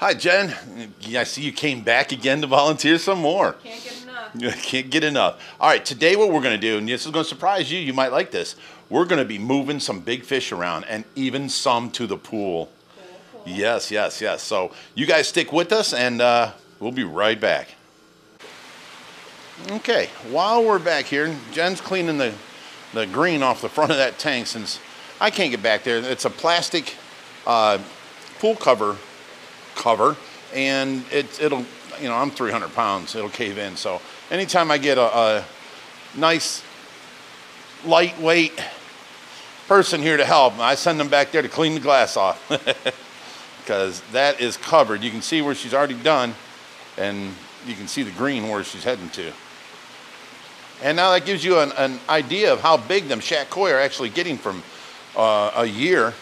Hi, Jen. I see you came back again to volunteer some more. Can't get enough. Can't get enough. All right, today what we're going to do, and this is going to surprise you, you might like this, we're going to be moving some big fish around and even some to the pool. Cool. Yes, yes, yes. So you guys stick with us and we'll be right back. Okay, while we're back here, Jen's cleaning the green off the front of that tank since I can't get back there. It's a plastic pool cover, and it'll, you know, I'm 300 pounds, it'll cave in. So anytime I get a nice lightweight person here to help, I send them back there to clean the glass off because that is covered. You can see where she's already done, and you can see the green where she's heading to. And now that gives you an idea of how big them shad koi are actually getting from a year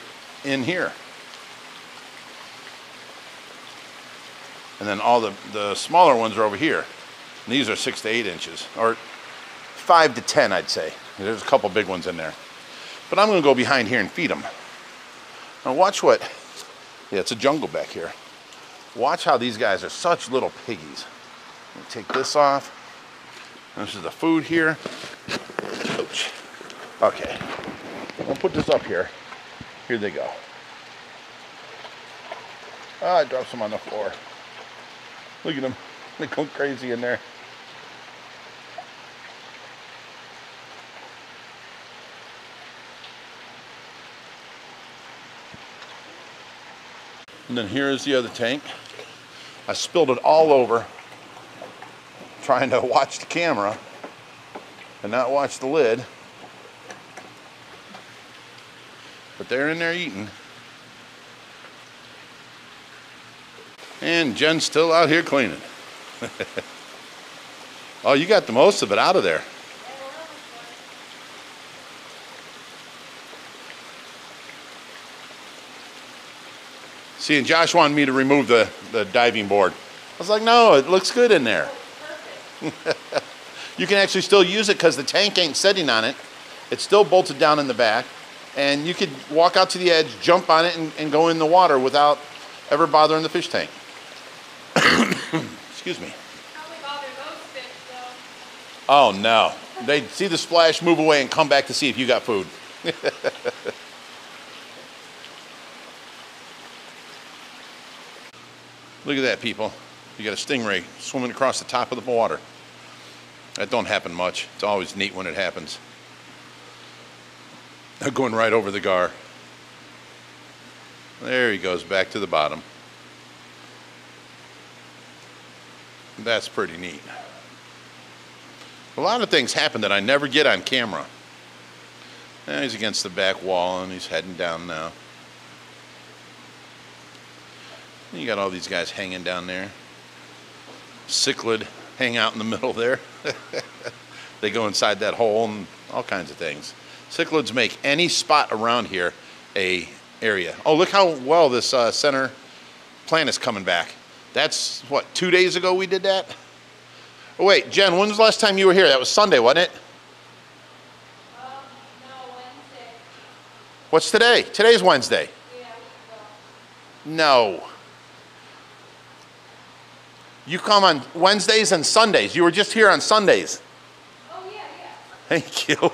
in here. And then all the smaller ones are over here. And these are 6 to 8 inches, or 5 to 10, I'd say. There's a couple big ones in there. But I'm gonna go behind here and feed them. Now watch what, yeah, it's a jungle back here. Watch how these guys are such little piggies. I'm gonna take this off. This is the food here. Ouch. Okay, I'll put this up here. Here they go. Ah, I dropped some on the floor. Look at them, they go crazy in there. And then here is the other tank. I spilled it all over, trying to watch the camera and not watch the lid. But they're in there eating. And Jen's still out here cleaning. Oh, you got the most of it out of there. See, and Josh wanted me to remove the diving board. I was like, no, it looks good in there. You can actually still use it because the tank ain't sitting on it. It's still bolted down in the back. And you could walk out to the edge, jump on it, and go in the water without ever bothering the fish tank. Excuse me. Probably bother those fish, though. Oh, no. They'd see the splash, move away, and come back to see if you got food. Look at that, people. You got a stingray swimming across the top of the water. That don't happen much. It's always neat when it happens. They're going right over the gar. There he goes back to the bottom. That's pretty neat. A lot of things happen that I never get on camera. Now he's against the back wall and he's heading down now. You got all these guys hanging down there. Cichlid hang out in the middle there. They go inside that hole and all kinds of things. Cichlids make any spot around here a area. Oh, look how well this center plant is coming back. That's, what, 2 days ago we did that? Oh, wait, Jen, when was the last time you were here? That was Sunday, wasn't it? No, Wednesday. What's today? Today's Wednesday. Yeah, no. You come on Wednesdays and Sundays. You were just here on Sundays. Oh, yeah, yeah. Thank you.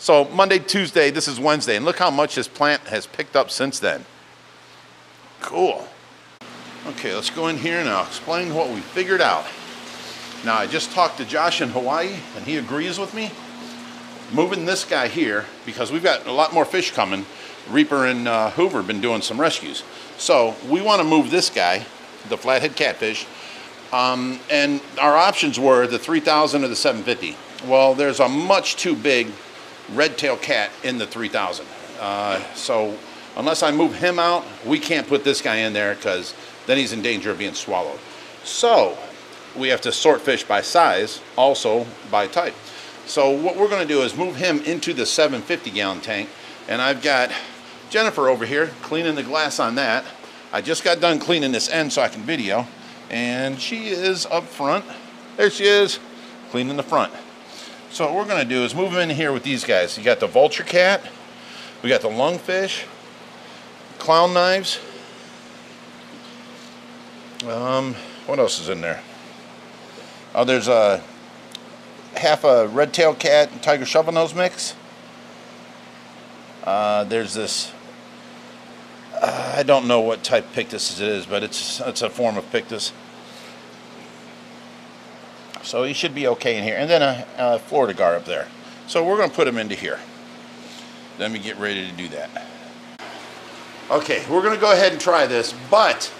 So Monday, Tuesday, this is Wednesday. And look how much this plant has picked up since then. Cool. Okay, let's go in here and I'll explain what we figured out. Now, I just talked to Josh in Hawaii and he agrees with me. Moving this guy here, because we've got a lot more fish coming. Reaper and Hoover have been doing some rescues. So we want to move this guy, the flathead catfish, and our options were the 3,000 or the 750. Well, there's a much too big red-tailed cat in the 3,000. So unless I move him out, we can't put this guy in there because then he's in danger of being swallowed. So we have to sort fish by size, also by type. So what we're gonna do is move him into the 750 gallon tank. And I've got Jennifer over here cleaning the glass on that. I just got done cleaning this end so I can video. And she is up front. There she is, cleaning the front. So what we're gonna do is move him in here with these guys. You got the vulture cat, we got the lungfish, clown knives, What else is in there? Oh, there's a half a red tail cat and tiger shovelnose mix. There's this, I don't know what type Pictus it is, but it's a form of Pictus. So he should be okay in here. And then a Florida gar up there. So we're going to put him into here. Let me get ready to do that. Okay, we're going to go ahead and try this. But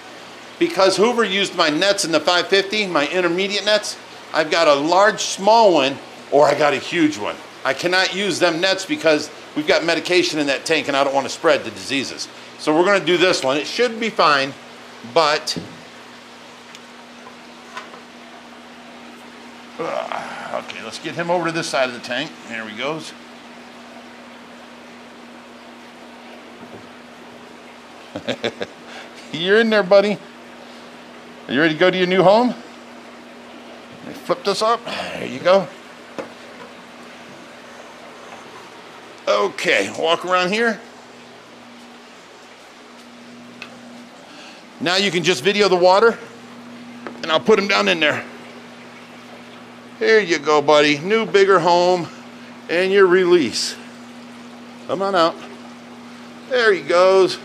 because Hoover used my nets in the 550, my intermediate nets, I've got a large, small one, or I got a huge one. I cannot use them nets because we've got medication in that tank and I don't want to spread the diseases. So we're going to do this one. It should be fine, but... Okay, let's get him over to this side of the tank. There he goes. You're in there, buddy. Are you ready to go to your new home? Let me flip this up. There you go. Okay, walk around here. Now you can just video the water, and I'll put him down in there. There you go, buddy. New, bigger home and your release. Come on out. There he goes.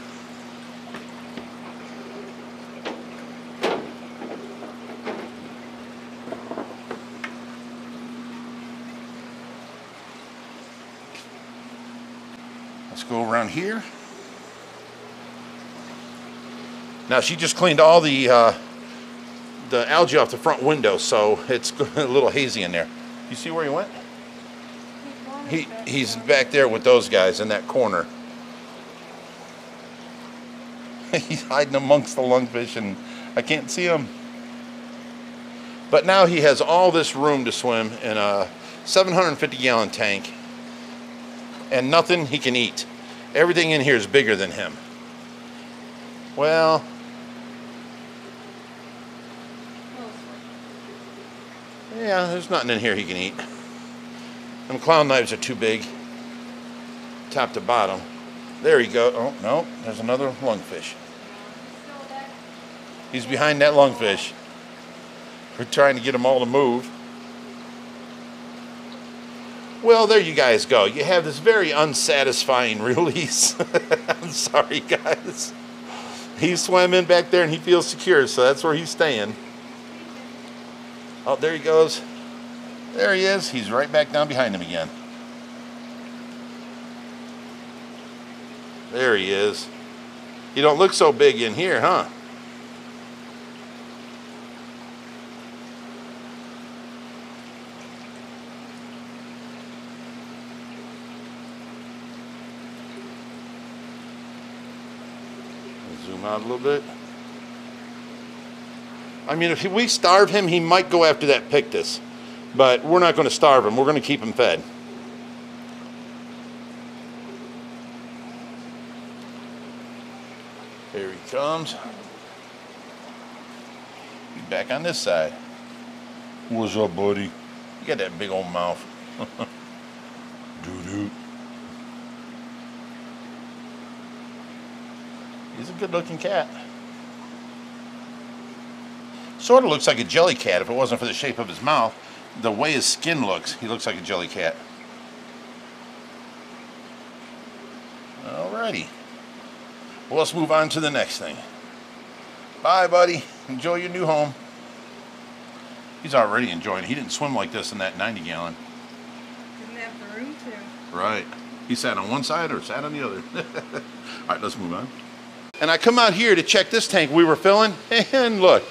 Let's go around here. Now she just cleaned all the algae off the front window, so it's a little hazy in there. You see where he went? He's back there with those guys in that corner. He's hiding amongst the lungfish and I can't see him. But now he has all this room to swim in a 750 gallon tank and nothing he can eat. Everything in here is bigger than him. Well, yeah, there's nothing in here he can eat. Them clown knives are too big, top to bottom. There you go. Oh, no, there's another lungfish. He's behind that lungfish. We're trying to get them all to move. Well, there you guys go. You have this very unsatisfying release. I'm sorry, guys. He swam in back there and he feels secure, so that's where he's staying. Oh, there he goes. There he is. He's right back down behind him again. There he is. You don't look so big in here, huh? Zoom out a little bit. I mean, if we starve him, he might go after that Pictus. But we're not going to starve him. We're going to keep him fed. Here he comes. He's back on this side. What's up, buddy? You got that big old mouth. Doo-doo. He's a good-looking cat. Sort of looks like a jelly cat if it wasn't for the shape of his mouth. The way his skin looks, he looks like a jelly cat. Alrighty. Well, let's move on to the next thing. Bye, buddy. Enjoy your new home. He's already enjoying it. He didn't swim like this in that 90-gallon. Didn't have the room to. Right. He sat on one side or sat on the other. Alright, let's move on. And I come out here to check this tank we were filling, and look.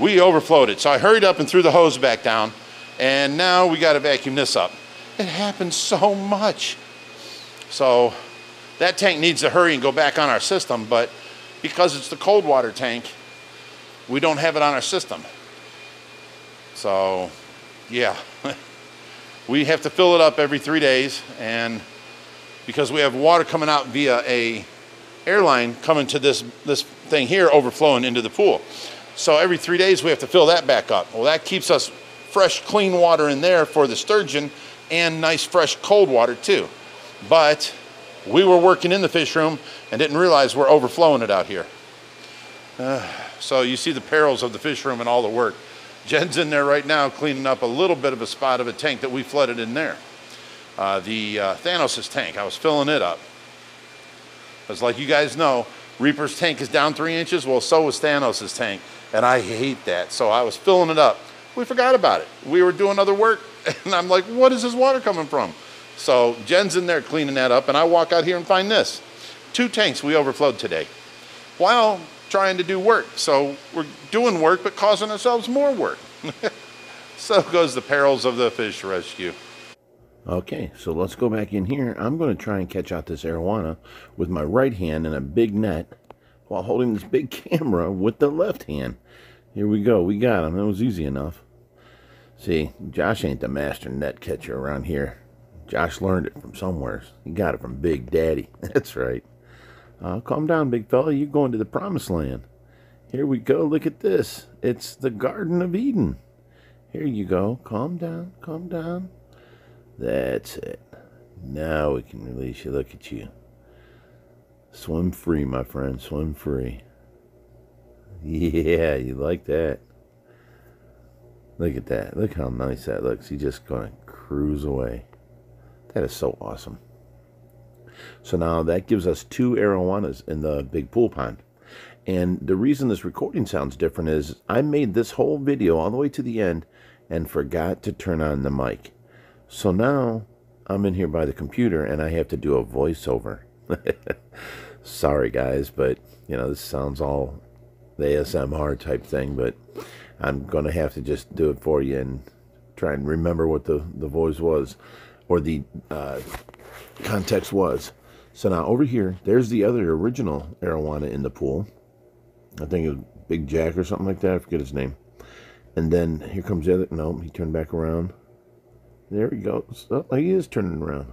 We overflowed it, so I hurried up and threw the hose back down, and now we got to vacuum this up. It happens so much. So that tank needs to hurry and go back on our system, but because it's the cold water tank, we don't have it on our system. So yeah, we have to fill it up every 3 days, and because we have water coming out via a airline coming to this thing here overflowing into the pool. So every 3 days we have to fill that back up. Well, that keeps us fresh, clean water in there for the sturgeon and nice, fresh, cold water too. But we were working in the fish room and didn't realize we're overflowing it out here. So you see the perils of the fish room and all the work. Jen's in there right now cleaning up a little bit of a spot of a tank that we flooded in there. Thanos' tank, I was filling it up. Because like you guys know, Reaper's tank is down 3 inches. Well, so was Thanos' tank. And I hate that. So I was filling it up. We forgot about it. We were doing other work. And I'm like, what is this water coming from? So Jen's in there cleaning that up. And I walk out here and find this. 2 tanks we overflowed today while trying to do work. So we're doing work, but causing ourselves more work. So goes the perils of the fish rescue. Okay, so let's go back in here. I'm going to try and catch out this arowana with my right hand in a big net while holding this big camera with the left hand. Here we go. We got him. That was easy enough. See, Josh ain't the master net catcher around here. Josh learned it from somewhere. He got it from Big Daddy. That's right. Calm down, big fella. You're going to the promised land. Here we go. Look at this. It's the Garden of Eden. Here you go. Calm down. Calm down. That's it. Now we can release you. Look at you. Swim free, my friend. Swim free. Yeah, you like that. Look at that. Look how nice that looks. He's just going to cruise away. That is so awesome. So now that gives us 2 arowanas in the big pool pond. And the reason this recording sounds different is I made this whole video all the way to the end and forgot to turn on the mic. So now I'm in here by the computer and I have to do a voiceover. Sorry guys, but you know, this sounds all the ASMR type thing, but I'm going to have to just do it for you and try and remember what the voice was, or the context was. So now over here, there's the other original arowana in the pool. I think it was Big Jack or something like that. I forget his name. And then here comes the other. No, he turned back around. There he goes. Oh, he is turning around.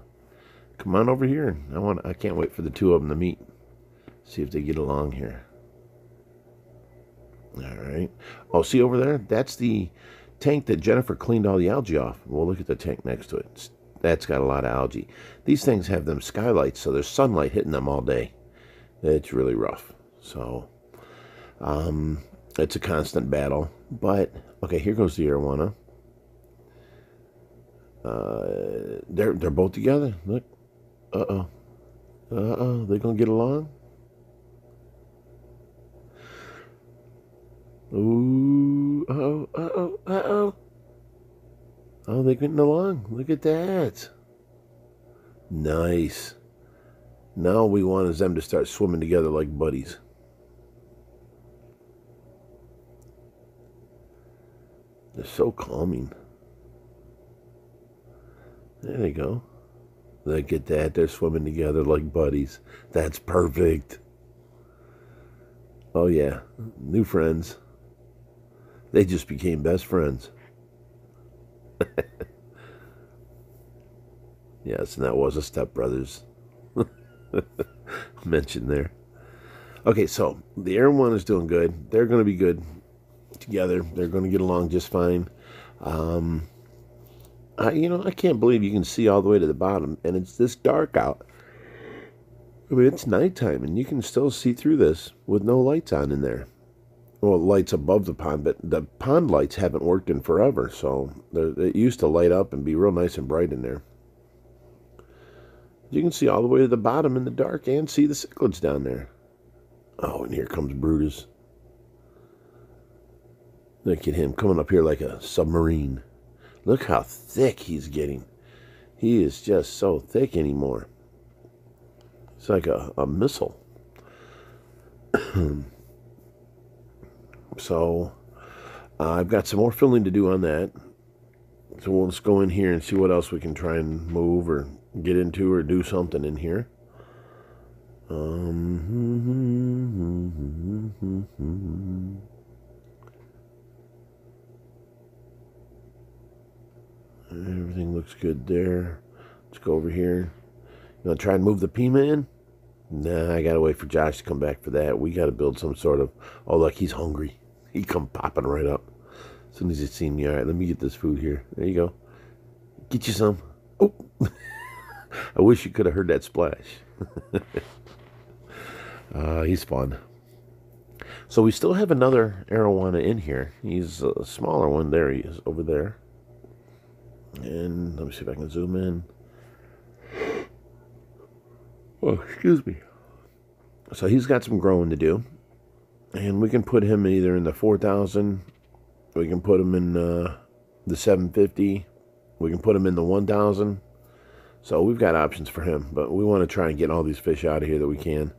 Come on over here. I can't wait for the two of them to meet. See if they get along here. All right. Oh, see over there? That's the tank that Jennifer cleaned all the algae off. Well, look at the tank next to it. That's got a lot of algae. These things have them skylights, so there's sunlight hitting them all day. It's really rough. So, it's a constant battle. But, okay, here goes the arowana. They're both together. Look. Uh-oh. Uh-oh. They're going to get along? Ooh. Uh-oh. Uh-oh. Uh-oh. Oh, they're getting along. Look at that. Nice. Now we want them to start swimming together like buddies. They're so calming. There they go. Look at that. They're swimming together like buddies. That's perfect. Oh, yeah. New friends. They just became best friends. Yes, and that was a Stepbrothers mentioned there. Okay, so the arowana is doing good. They're going to be good together. They're going to get along just fine. I can't believe you can see all the way to the bottom, and it's this dark out. I mean, it's nighttime, and you can still see through this with no lights on in there. Well, lights above the pond, but the pond lights haven't worked in forever, so it used to light up and be real nice and bright in there. You can see all the way to the bottom in the dark and see the cichlids down there. Oh, and here comes Brutus. Look at him coming up here like a submarine. Look how thick he's getting. He is just so thick anymore. It's like a missile. So, I've got some more filling to do on that. So we'll just go in here and see what else we can try and move or get into or do something in here. Everything looks good there. Let's go over here. You want to try and move the Pima in? Nah, I got to wait for Josh to come back for that. We got to build some sort of... Oh, look, he's hungry. He come popping right up. As soon as he seen me, all right, let me get this food here. There you go. Get you some. Oh! I wish you could have heard that splash. He's fun. So we still have another arowana in here. He's a smaller one. There he is over there. And let me see if I can zoom in. Oh, excuse me. So he's got some growing to do. And we can put him either in the 4,000. We can put him in the 750. We can put him in the 1,000. So we've got options for him. But we want to try and get all these fish out of here that we can.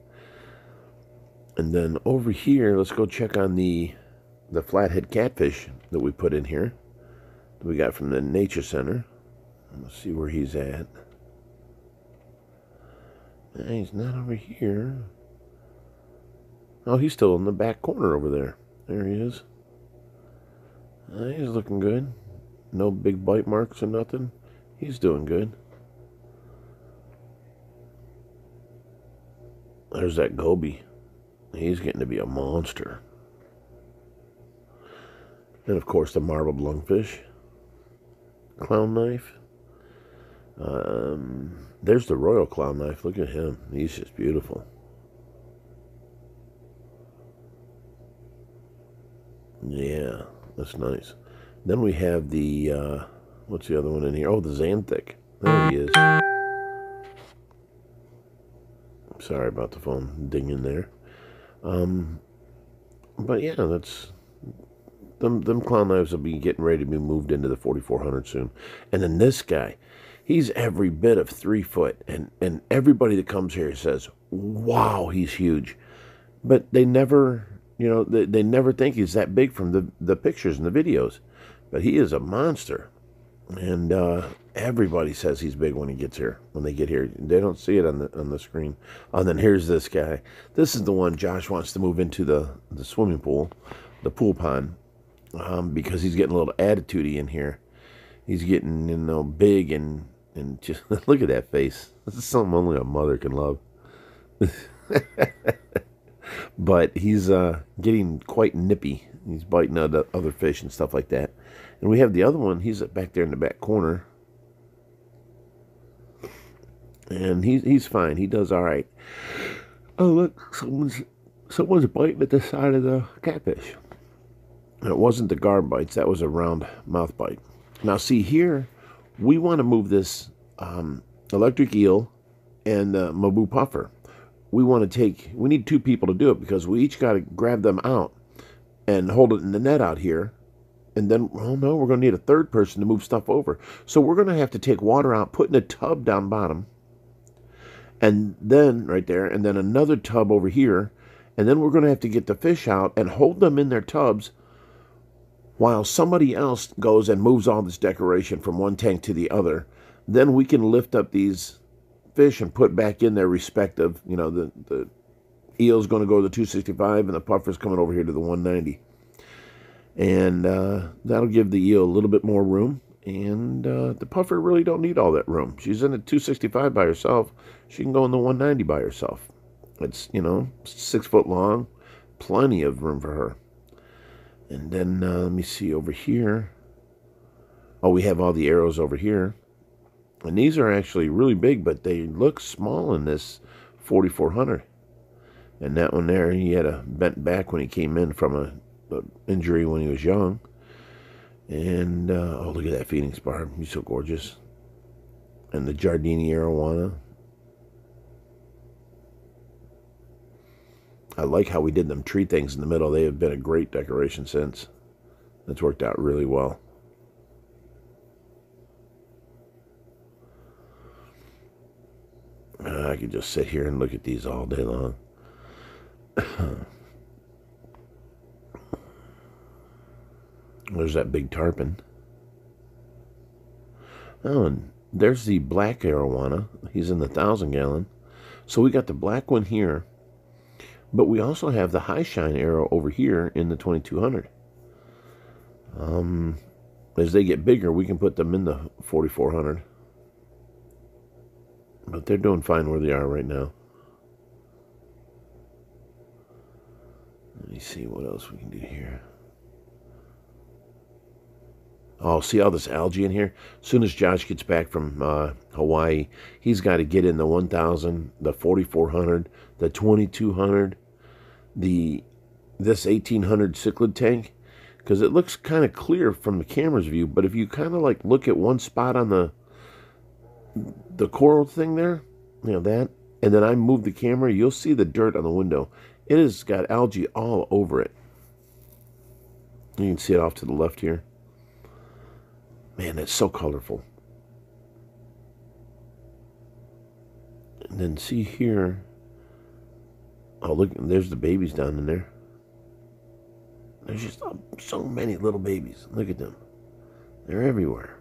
And then over here, let's go check on the flathead catfish that we put in here. That we got from the nature center. Let's see where he's at. He's not over here. Oh, he's still in the back corner over there. There he is. He's looking good. No big bite marks or nothing. He's doing good. There's that goby. He's getting to be a monster. And of course the marbled lungfish. Clown knife. There's the royal clown knife. Look at him. He's just beautiful. Yeah, that's nice. Then we have the, what's the other one in here? Oh, the Xanthic. There he is. Sorry about the phone dinging there. But yeah, that's them clown knives will be getting ready to be moved into the 4400 soon. And then this guy, he's every bit of 3 foot, and everybody that comes here says, "Wow, he's huge," but they never, you know, they never think he's that big from the pictures and the videos, but he is a monster, and everybody says he's big when he gets here. When they get here, they don't see it on the screen. And then here's this guy. This is the one Josh wants to move into the swimming pool, the pool pond, because he's getting a little attitude-y in here. He's getting, you know, big and just look at that face. This is something only a mother can love. But he's getting quite nippy. He's biting other fish and stuff like that. And we have the other one. He's back there in the back corner. And he's fine. He does all right. Oh, look, someone's biting at the side of the catfish. And it wasn't the garb bites. That was a round mouth bite. Now, see here, we want to move this electric eel and the mabu puffer. We need two people to do it because we each got to grab them out and hold it in the net out here. And then, oh no, we're going to need a third person to move stuff over. So we're going to have to take water out, put in a tub down bottom, and then right there, and then another tub over here. And then we're going to have to get the fish out and hold them in their tubs while somebody else goes and moves all this decoration from one tank to the other. Then we can lift up these fish and put back in their respective, you know, the eel's going to go to the 265 and the puffer's coming over here to the 190. And that'll give the eel a little bit more room. And the puffer really don't need all that room. She's in the 265 by herself. She can go in the 190 by herself. It's, you know, 6 foot long. Plenty of room for her. And then let me see over here. Oh, we have all the arrows over here. And these are actually really big, but they look small in this 4400. And that one there, he had a bent back when he came in from an injury when he was young. And, oh, look at that Phoenix barb. He's so gorgeous. And the Giardini Arowana. I like how we did them tree things in the middle. They have been a great decoration since. That's worked out really well. I could just sit here and look at these all day long. There's that big tarpon. Oh, and there's the black arowana. He's in the 1,000 gallon. So we got the black one here. But we also have the high shine arrow over here in the 2200. As they get bigger, we can put them in the 4400. But they're doing fine where they are right now. Let me see what else we can do here. Oh, see all this algae in here? As soon as Josh gets back from Hawaii, he's got to get in the 1,000, the 4,400, the 2,200, the this 1800 cichlid tank, because it looks kind of clear from the camera's view, but if you kind of like look at one spot on the coral thing there, you know, that, and then I move the camera, you'll see the dirt on the window. It has got algae all over it. You can see it off to the left here. Man, that's so colorful. And then see here. Oh, look, there's the babies down in there. There's just so many little babies. Look at them. They're everywhere.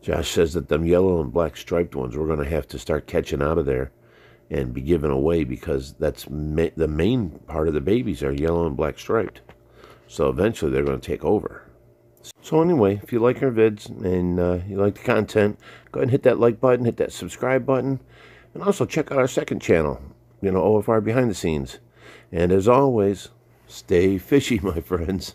Josh says that them yellow and black striped ones we're going to have to start catching out of there and be given away, because that's the main part of the babies are yellow and black striped. So eventually they're going to take over. So anyway, if you like our vids and you like the content, go ahead and hit that like button, hit that subscribe button, and also check out our second channel, you know, OFR Behind the Scenes. And as always, stay fishy, my friends.